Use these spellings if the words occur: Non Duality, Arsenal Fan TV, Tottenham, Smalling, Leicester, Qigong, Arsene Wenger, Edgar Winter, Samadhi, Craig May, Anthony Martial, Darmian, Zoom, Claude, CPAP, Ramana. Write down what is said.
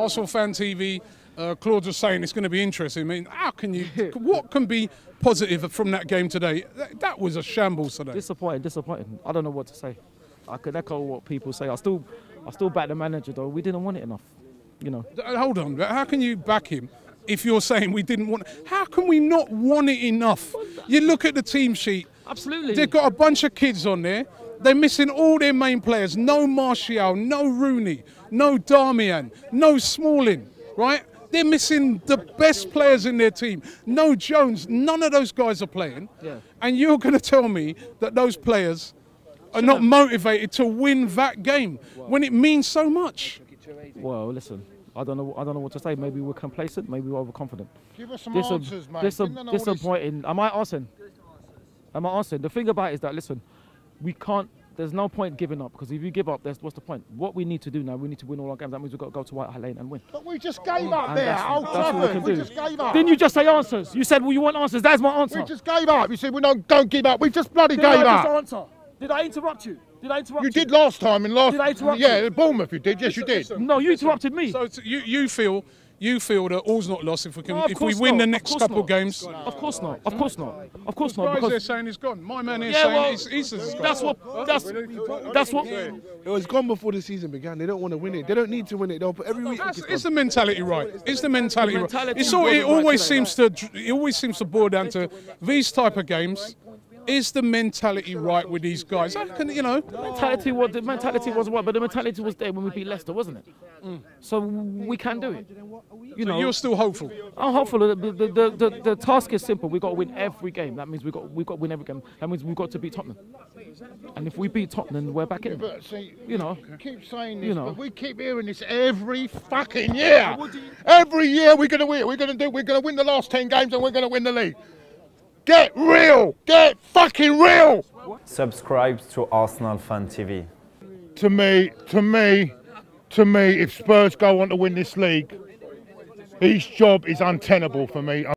Arsenal Fan TV, Claude was saying it's going to be interesting. I mean, how can you, what can be positive from that game today? That was a shambles today. Disappointing. I don't know what to say. I could echo what people say. I still back the manager though. We didn't want it enough, you know. Hold on, how can you back him if you're saying we didn't want it? How can we not want it enough? You look at the team sheet. Absolutely. They've got a bunch of kids on there. They're missing all their main players. No Martial, no Rooney, no Darmian, no Smalling, right? They're missing the best players in their team. No Jones, none of those guys are playing. Yeah. And you're going to tell me that those players are not motivated to win that game when it means so much? Well, listen, I don't know what to say. Maybe we're complacent, maybe we're overconfident. Give us some answers, mate. Disappointing. Am I Arsene? Am I Arsene? The thing about it is that, listen, we can't, there's no point giving up, because if you give up, what's the point? What we need to do now, we need to win all our games. That means we've got to go to White Hart Lane and win. But we just gave up there. We just gave up. Didn't you just say answers? You said, well, you want answers. That's my answer. We just gave up. You said, well, don't give up. We just bloody gave up. Answer. Did I interrupt you? Did I interrupt you? You did last time in last... Did I interrupt you? Yeah, Bournemouth you did. Yes, you did. No, you interrupted me. So you feel that all's not lost if we can, if we win the next couple games. Of course not. Of course not. Of course not. Because they're saying he's gone. My man is saying he's gone. That's what. It was gone before the season began. They don't want to win it. They don't need to win it. They'll put every week. It's the mentality, right? It's the mentality, right? It always seems to boil down to these type of games. Is the mentality right with these guys? The mentality was right, but the mentality was there when we beat Leicester, wasn't it? Mm. So we can do it. You know, so you're still hopeful? I'm hopeful. The task is simple. We've got to win every game. That means we've got to win every game. That means we've got to beat Tottenham. And if we beat Tottenham, we're back in. But see, you know, you keep saying this, you know, but we keep hearing this every fucking year. Every year we're going to win. We're going to win the last 10 games and we're going to win the league. Get real! Get fucking real! Subscribe to Arsenal Fan TV. To me, if Spurs go on to win this league, his job is untenable for me.